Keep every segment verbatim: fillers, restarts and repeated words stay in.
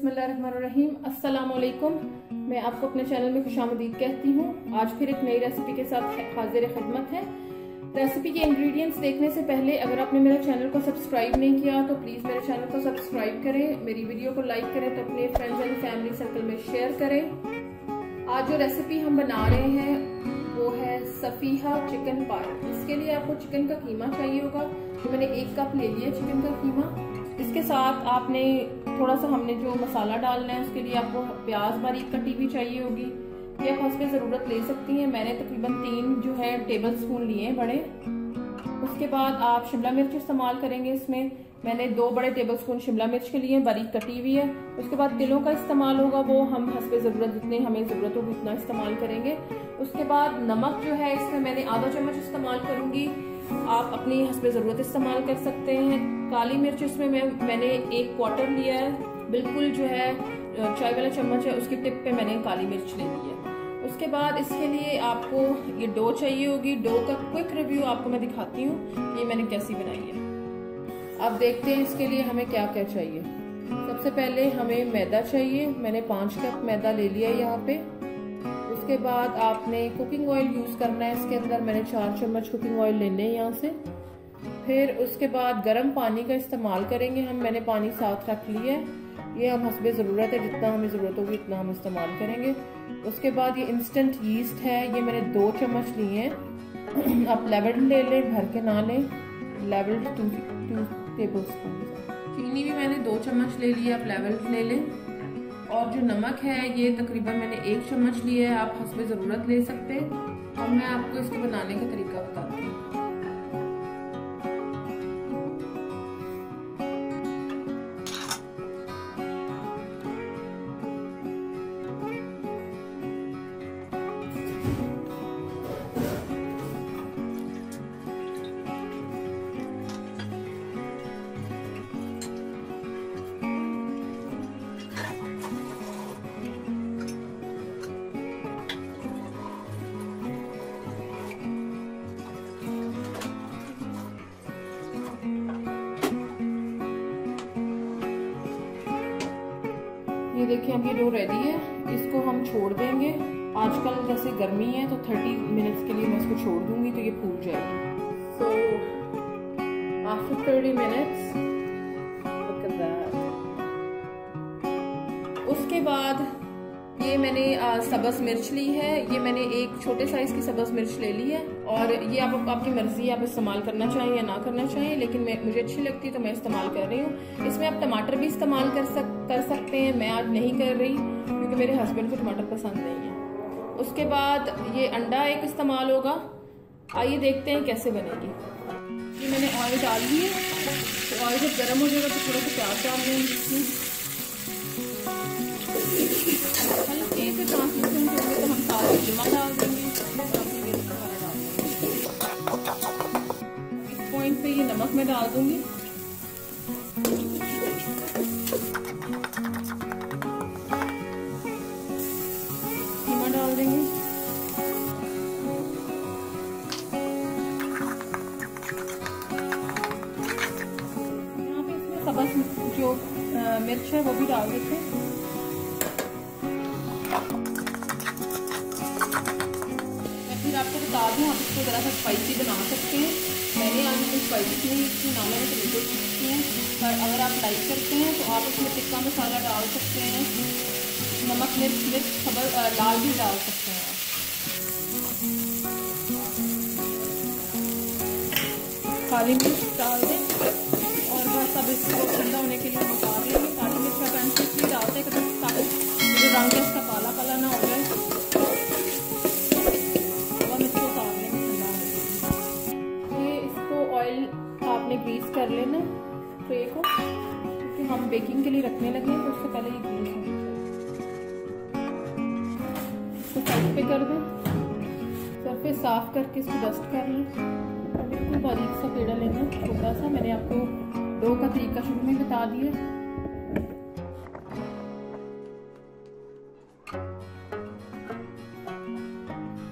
बिस्मिल्लाहिर्रहमानिर्रहीम। अस्सलामुअलैकुम। मैं आपको अपने चैनल में खुशामदीद कहती हूँ। आज फिर एक नई रेसिपी के साथ हाजिर खिदमत है। रेसिपी के इंग्रेडिएंट्स देखने से पहले अगर आपने मेरा चैनल को सब्सक्राइब नहीं किया तो प्लीज़ मेरे चैनल को सब्सक्राइब करें, मेरी वीडियो को लाइक करें, तो अपने फ्रेंड्स एंड फैमिली सर्कल में शेयर करें। आज जो रेसिपी हम बना रहे हैं वो है सफीहा चिकन पाई। इसके लिए आपको चिकन का कीमा चाहिए होगा, तो मैंने एक कप ले लिया चिकन का कीमा। इसके साथ आपने थोड़ा सा हमने जो मसाला डालना है उसके लिए आपको प्याज बारीक कटी भी चाहिए होगी, ये आप हंसके ज़रूरत ले सकती हैं। मैंने तकरीबन तीन जो है टेबल स्पून लिए हैं बड़े। उसके बाद आप शिमला मिर्च इस्तेमाल करेंगे। इसमें मैंने दो बड़े टेबल स्पून शिमला मिर्च के लिए बारीक कटी हुई है। उसके बाद तिलों का इस्तेमाल होगा, वो हम हंसके ज़रूरत जितने हमें ज़रूरत होगी उतना इस्तेमाल करेंगे। उसके बाद नमक जो है इसमें मैंने आधा चम्मच इस्तेमाल करूँगी, आप अपनी हस्बे ज़रूरत इस्तेमाल कर सकते हैं। काली मिर्च इसमें मैं मैंने एक क्वार्टर लिया है, बिल्कुल जो है चाय वाला चम्मच है उसकी टिप पे मैंने काली मिर्च ले ली है। उसके बाद इसके लिए आपको ये डो चाहिए होगी। डो का क्विक रिव्यू आपको मैं दिखाती हूँ ये मैंने कैसी बनाई है। अब देखते हैं इसके लिए हमें क्या क्या चाहिए। सबसे पहले हमें मैदा चाहिए, मैंने पाँच कप मैदा ले लिया है यहाँ पे। उसके बाद आपने कुकिंग ऑयल यूज़ करना है, इसके अंदर मैंने चार चम्मच कुकिंग ऑयल लेने हैं यहाँ से। फिर उसके बाद गर्म पानी का इस्तेमाल करेंगे हम, मैंने पानी साथ रख लिया है, ये हम हस्बे ज़रूरत है जितना हमें ज़रूरत होगी उतना हम इस्तेमाल करेंगे। उसके बाद ये इंस्टेंट यीस्ट है, ये मैंने दो चम्मच लिए हैं, आप लेवल्ड ले लें, भर के ना लें, levelled two two tablespoon. चीनी भी मैंने दो चम्मच ले लिया, आप लेवल्ड ले लें। और जो नमक है ये तकरीबन मैंने एक चम्मच लिया है, आप हस्बे ज़रूरत ले सकते हैं। और मैं आपको इसके बनाने का तरीका बताती हूँ। ये देखिए अब ये डो रेडी है, इसको हम छोड़ देंगे। आजकल जैसे गर्मी है तो तीस मिनट्स के लिए मैं इसको छोड़ दूंगी तो ये फूल जाएगी। सो आफ्टर थर्टी मिनट्स उसके बाद ये मैंने सब्ज़ मिर्च ली है, ये मैंने एक छोटे साइज की सब्ज़ मिर्च ले ली है। और ये आप आपकी मर्जी है, आप इस्तेमाल करना चाहिए या ना करना चाहिए, लेकिन मैं मुझे अच्छी लगती है तो मैं इस्तेमाल कर रही हूँ। इसमें आप टमाटर भी इस्तेमाल कर सक कर सकते हैं, मैं आज नहीं कर रही क्योंकि मेरे हस्बैंड को टमाटर पसंद नहीं है। उसके बाद ये अंडा एक इस्तेमाल होगा। आइए देखते हैं कैसे बनेगी। ये मैंने ऑयल डाल दी है, तो ऑयल जब गर्म हो जाएगा तो थोड़ा सा प्याज डाल देंगे इसमें। हल्के से ट्रांसमिशन होंगे तो हम सारे कीमा डाल देंगे। इस पॉइंट पे ये नमक मैं डाल दूंगी। कीमा डाल देंगे। यहाँ पे इसमें सब्ज़ जो मिर्च है वो भी डाल देते हैं। बता दूँ आप इसको ज़रा सा स्पाइसी बना सकते हैं, मैंने आज इसमें स्पाइसी नहीं इसमें ना मैंने टमेटो सीखी है, पर अगर आप लाइक करते हैं तो आप इसमें टिक्का मसाला डाल सकते हैं, नमक मिर्च मिर्च खबर लाल भी डाल सकते हैं। काली मिर्च डाल दें और बस अब इसको ठंडा होने के लिए पका देंगे। काली मिर्च का कंस इसलिए डालते हैं कि ताकि जो रंग है इसका काला काला ना हो जाए। ग्रीस कर लेना ट्रे को, क्योंकि हम बेकिंग के लिए रखने लगे हैं तो उससे पहले ये ग्रीस होना चाहिए। इसको साइड पे कर दें, सरफेस साफ करके इसको डस्ट कर लें। बिल्कुल बारीक सा पेड़ा लेना छोटा सा, मैंने आपको डो का तरीका शुरू में बता दिया।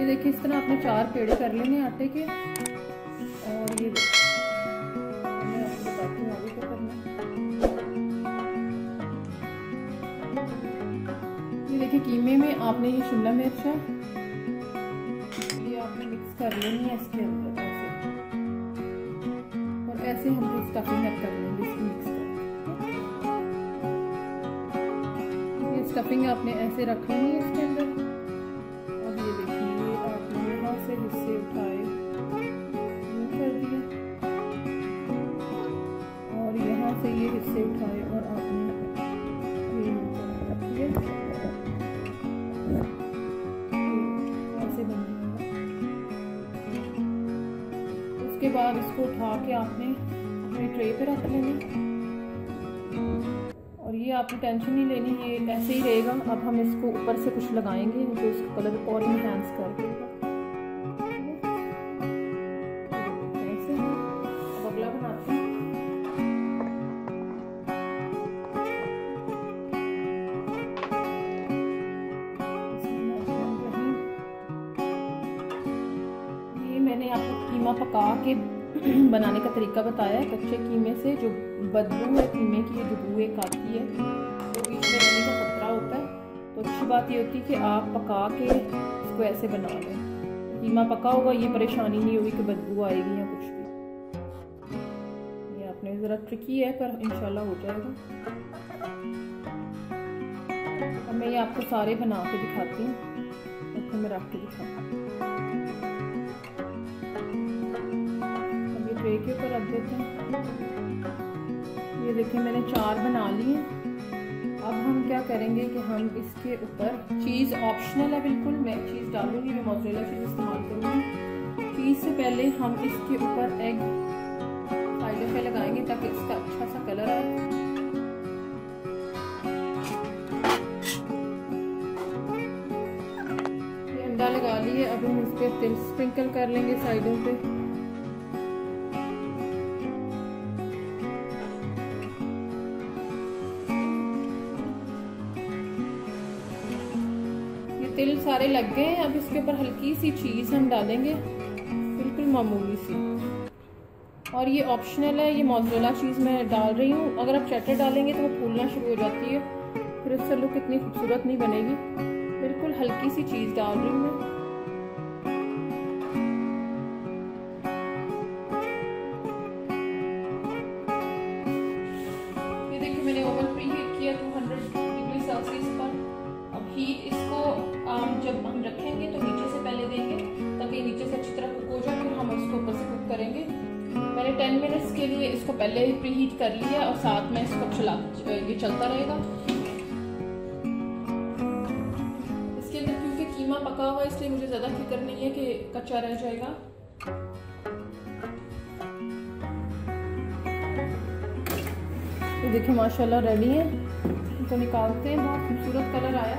ये देखिए इस तरह आपने चार पेड़े कर लेने आटे के। और ये कीमे में आपने ये शिमला मिर्च है, ये आपने मिक्स कर लेनी है इसके अंदर ऐसे, और ऐसे हम लोग स्टफिंग अप कर लेंगे इसकी मिक्स कर। ये स्टफिंग आपने ऐसे रख लेनी है इसके अंदर। और ये देखिए आपने यहाँ से हिस्से उठाए कर दिए, और यहाँ से ये हिस्से उठाए और आपने ऐसे बन जाएगा। उसके बाद इसको उठा के आपने अपने ट्रे पे रख लेना, और ये आपको टेंशन नहीं लेनी, ये ऐसे ही रहेगा। अब हम इसको ऊपर से कुछ लगाएंगे जो तो इसको कलर और इनहैंस कर देगा। ऐसे ही अब अगला बनाते हैं। कीमा पका के बनाने का तरीका बताया है, कच्चे कीमे से जो बदबू है कीमे की, जो बुए खाती है तो इसमें रहने का खतरा होता है। तो अच्छी बात ये होती है कि आप पका के इसको ऐसे बना लें। कीमा पका होगा, ये परेशानी नहीं होगी कि बदबू आएगी या कुछ भी। ये आपने ज़रा ट्रिकी है पर इंशाल्लाह हो जाएगा। अब मैं ये आपको सारे बना के दिखाती हूँ, उसको मैं रख के दिखाती हूँ। ट्रे के ऊपर रख देते हैं। ये देखिए मैंने चार बना लिए। अब हम क्या करेंगे कि हम इसके ऊपर, चीज़ ऑप्शनल है बिल्कुल, मैं चीज़ डालूंगी, मैं मोज़रेला चीज़ इस्तेमाल करूँगी। चीज़ से पहले हम इसके ऊपर एग साइड पे लगाएंगे ताकि इसका अच्छा सा कलर आए। ये अंडा लगा लिए, अब हम इस पर तिल स्प्रिंकल कर लेंगे साइडों पर। तिल सारे लग गए हैं। अब इसके ऊपर हल्की सी चीज़ हम डालेंगे, बिल्कुल मामूली सी, और ये ऑप्शनल है। ये मोज़रेला चीज़ मैं डाल रही हूँ। अगर आप चटर डालेंगे तो वो फूलना शुरू हो जाती है, फिर उससे लुक इतनी खूबसूरत नहीं बनेगी। बिल्कुल हल्की सी चीज़ डाल रही हूँ मैं। ये देखिए मैंने ओवन प्री हीट किया दो सौ डिग्री सेल्सियस पर। अब हीट इसको जब हम रखेंगे तो नीचे से पहले देंगे ताकि नीचे से अच्छी तरह कुक हो जाए, फिर हम इसको ऊपर से कुक करेंगे। मैंने दस मिनट्स के लिए इसको पहले ही प्री हीट कर लिया, और साथ में इसको चला ये चलता रहेगा। इसके अंदर क्योंकि कीमा पका हुआ है इसलिए मुझे ज़्यादा फिक्र नहीं है कि कच्चा रह जाएगा। तो देखिए माशाल्लाह रेडी है, इसको निकालते हैं। बहुत खूबसूरत कलर आया।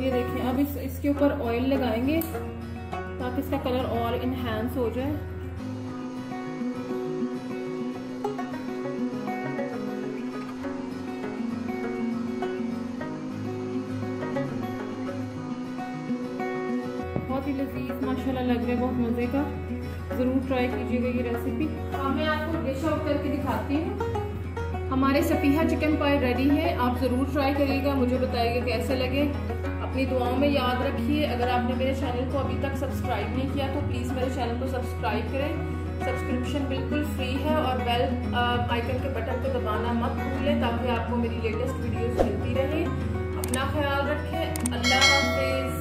ये देखिए अब इस इसके ऊपर ऑयल लगाएंगे ताकि इसका कलर और इनहैंस हो जाए। बहुत ही लजीज माशाल्लाह लग रहा है, बहुत मज़े का। ज़रूर ट्राई कीजिएगा ये रेसिपी। अब मैं आपको डिश आउट करके दिखाती हूँ। हमारे सफीहा चिकन पाई रेडी है, आप ज़रूर ट्राई करिएगा, मुझे बताइएगा कैसे लगे। अपनी दुआओं में याद रखिए। अगर आपने मेरे चैनल को अभी तक सब्सक्राइब नहीं किया तो प्लीज़ मेरे चैनल को सब्सक्राइब करें। सब्सक्रिप्शन बिल्कुल फ्री है, और बेल आइकन के बटन को दबाना मत भूलें ताकि आपको मेरी लेटेस्ट वीडियोज़ मिलती रहे। अपना ख्याल रखें। अल्लाह हाफिज़।